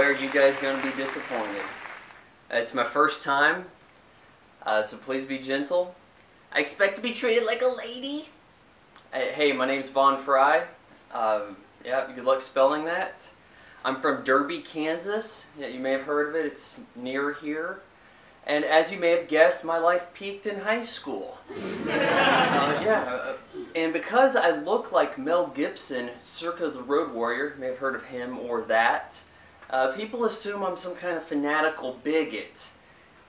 boy, are you guys going to be disappointed. It's my first time, so please be gentle. I expect to be treated like a lady. Hey, my name's Vaughn Fry. Yeah, good luck spelling that. I'm from Derby, Kansas. Yeah, you may have heard of it. It's near here. And as you may have guessed, my life peaked in high school. And because I look like Mel Gibson, circa the Road Warrior, you may have heard of him or that, people assume I'm some kind of fanatical bigot.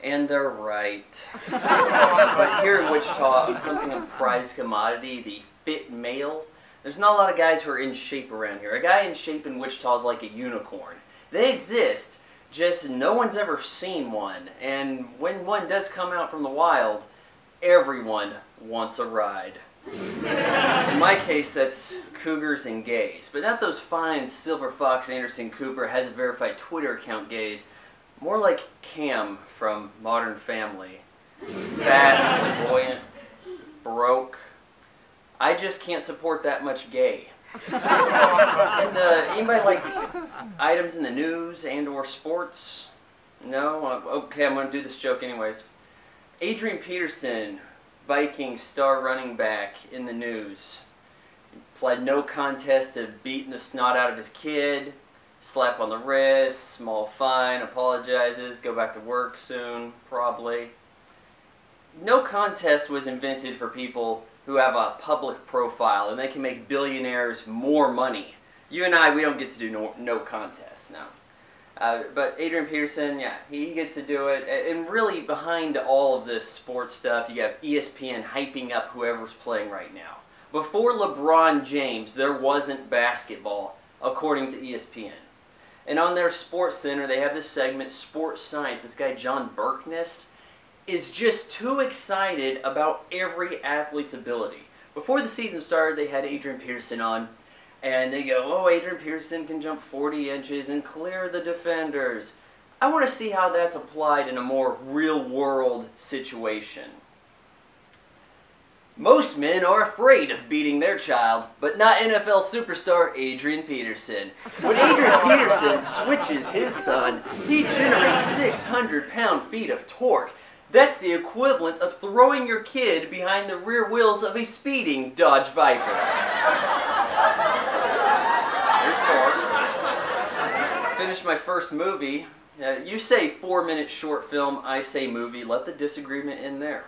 And they're right. But here in Wichita, I'm something of a prized commodity, the fit male. There's not a lot of guys who are in shape around here. A guy in shape in Wichita is like a unicorn. They exist, just no one's ever seen one. And when one does come out from the wild, everyone wants a ride. In my case, that's cougars and gays. But not those fine silver fox Anderson Cooper has a verified Twitter account gays. More like Cam from Modern Family. Fat, flamboyant, broke. I just can't support that much gay. And anybody like items in the news and/or sports? No? Okay, I'm going to do this joke anyways. Adrian Peterson, Viking star running back in the news, pled no contest to beating the snot out of his kid. Slap on the wrist, small fine, apologizes, go back to work soon, probably. No contest was invented for people who have a public profile and they can make billionaires more money. You and I, we don't get to do no contest, no. But Adrian Peterson, yeah, he gets to do it. And really behind all of this sports stuff, you have ESPN hyping up whoever's playing right now. Before LeBron James, there wasn't basketball, according to ESPN. And on their Sports Center, they have this segment, Sports Science. This guy, John Berkness, is just too excited about every athlete's ability. Before the season started, they had Adrian Peterson on, and they go, oh, Adrian Peterson can jump 40 inches and clear the defenders. I want to see how that's applied in a more real-world situation. Most men are afraid of beating their child, but not NFL superstar Adrian Peterson. When Adrian Peterson switches his son, he generates 600 pound-feet of torque. That's the equivalent of throwing your kid behind the rear wheels of a speeding Dodge Viper. Finished my first movie. You say 4-minute short film, I say movie. Let the disagreement in there.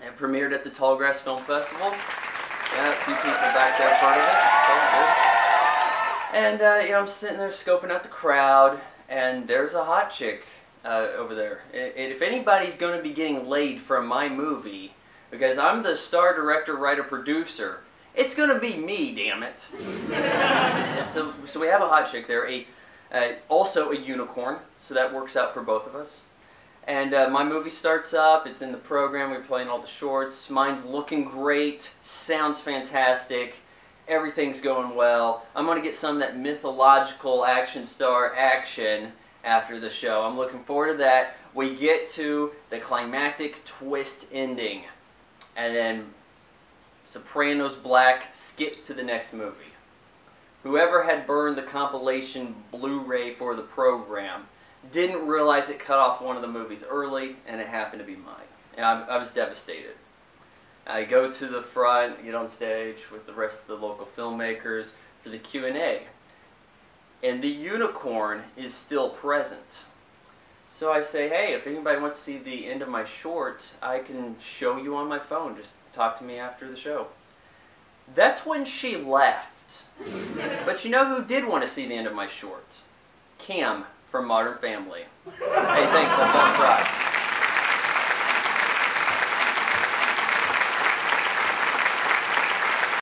It premiered at the Tallgrass Film Festival. Yeah, a few people back there part of it. And, you know, I'm sitting there scoping out the crowd, and there's a hot chick over there. And if anybody's going to be getting laid from my movie, because I'm the star director, writer, producer, it's going to be me, damn it. So we have a hot chick there, also a unicorn, so that works out for both of us. And my movie starts up, it's in the program, we're playing all the shorts, mine's looking great, sounds fantastic, everything's going well. I'm going to get some of that mythological action star action after the show. I'm looking forward to that. We get to the climactic twist ending, and then Sopranos Black skips to the next movie. Whoever had burned the compilation Blu-ray for the program didn't realize it cut off one of the movies early, and it happened to be mine. And I was devastated. I go to the front, get on stage with the rest of the local filmmakers for the Q&A. And the unicorn is still present. So I say, hey, if anybody wants to see the end of my short, I can show you on my phone. Just talk to me after the show. That's when she left. But you know who did want to see the end of my short? Cam from Modern Family. Hey, thanks, I'm Vaughn Fry.